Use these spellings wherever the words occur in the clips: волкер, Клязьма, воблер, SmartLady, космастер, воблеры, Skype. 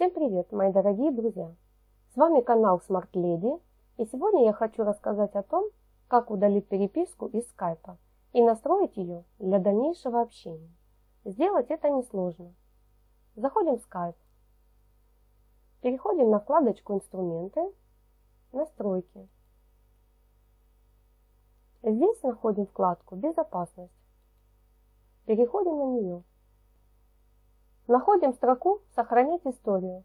Всем привет, мои дорогие друзья! С вами канал SmartLady, и сегодня я хочу рассказать о том, как удалить переписку из Skype и настроить ее для дальнейшего общения. Сделать это несложно. Заходим в Skype, переходим на вкладочку «Инструменты», «Настройки». Здесь находим вкладку «Безопасность». Переходим на нее. Находим строку «Сохранить историю».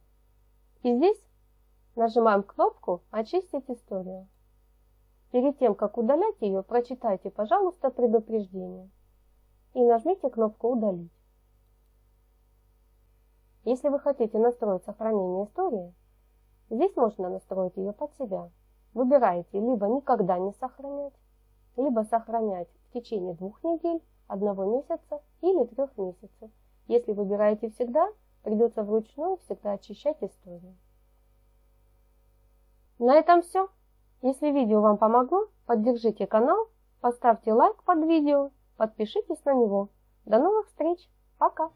И здесь нажимаем кнопку «Очистить историю». Перед тем, как удалять ее, прочитайте, пожалуйста, предупреждение. И нажмите кнопку «Удалить». Если вы хотите настроить сохранение истории, здесь можно настроить ее под себя. Выбираете либо «Никогда не сохранять», либо «Сохранять в течение 2 недель, 1 месяца или 3 месяцев». Если выбираете «Всегда», придется вручную всегда очищать историю. На этом все. Если видео вам помогло, поддержите канал, поставьте лайк под видео, подпишитесь на него. До новых встреч! Пока!